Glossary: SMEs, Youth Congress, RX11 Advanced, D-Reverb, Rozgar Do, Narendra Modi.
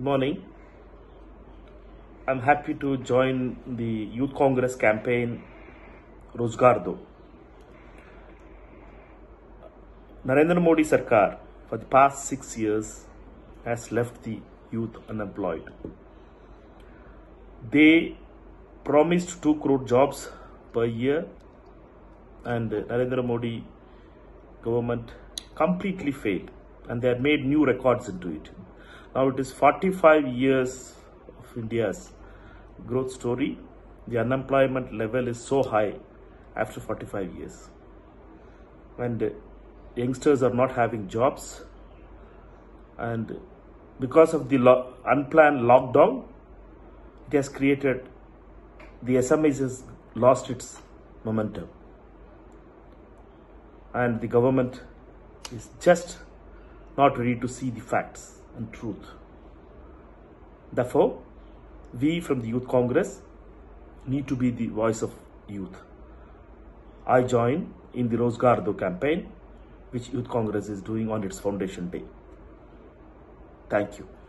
morning. I'm happy to join the Youth Congress campaign Rozgar Do. Narendra Modi Sarkar for the past 6 years has left the youth unemployed. They promised 2 crore jobs per year, and Narendra Modi government completely failed, and they have made new records into it. Now it is 45 years of India's growth story. The unemployment level is so high after 45 years. And youngsters are not having jobs. And because of the unplanned lockdown, it has created, the SMEs has lost its momentum. And the government is just not ready to see the facts and truth. Therefore, we from the Youth Congress need to be the voice of youth. I join in the Rozgar Do campaign, which Youth Congress is doing on its foundation day. Thank you.